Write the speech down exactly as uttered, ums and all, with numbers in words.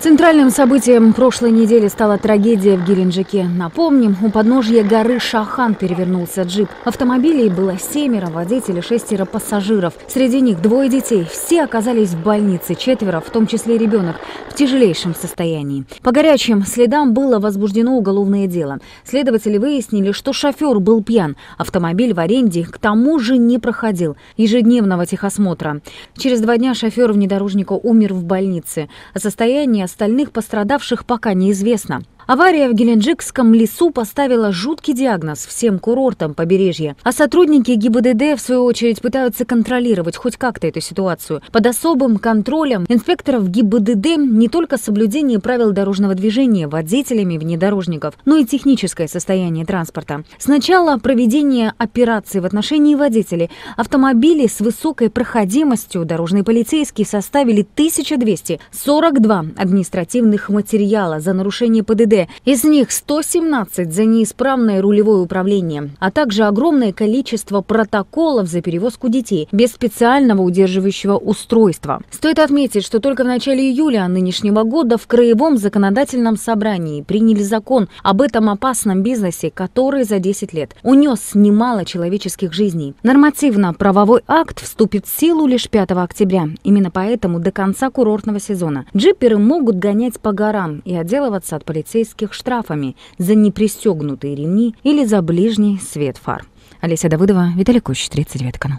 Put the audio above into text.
Центральным событием прошлой недели стала трагедия в Геленджике. Напомним, у подножья горы Шахан перевернулся джип. Автомобилей было семеро, водителей шестеро пассажиров. Среди них двое детей. Все оказались в больнице, четверо, в том числе ребенок, в тяжелейшем состоянии. По горячим следам было возбуждено уголовное дело. Следователи выяснили, что шофер был пьян. Автомобиль в аренде к тому же не проходил ежедневного техосмотра. Через два дня шофер внедорожника умер в больнице. О состоянии остальных пострадавших пока неизвестно. Авария в Геленджикском лесу поставила жуткий диагноз всем курортам побережья. А сотрудники ГИБДД, в свою очередь, пытаются контролировать хоть как-то эту ситуацию. Под особым контролем инспекторов ГИБДД не только соблюдение правил дорожного движения водителями внедорожников, но и техническое состояние транспорта. Сначала проведение операций в отношении водителей. Автомобили с высокой проходимостью дорожные полицейские составили тысячу двести сорок два административных материала за нарушение ПДД. Из них сто семнадцать за неисправное рулевое управление, а также огромное количество протоколов за перевозку детей без специального удерживающего устройства. Стоит отметить, что только в начале июля нынешнего года в Краевом законодательном собрании приняли закон об этом опасном бизнесе, который за десять лет унес немало человеческих жизней. Нормативно-правовой акт вступит в силу лишь пятого октября. Именно поэтому до конца курортного сезона джиперы могут гонять по горам и отделываться от полицейских штрафами за непристегнутые ремни или за ближний свет фар. Алиса Давыдова, Виталий Кучер, тридцать девятый канал.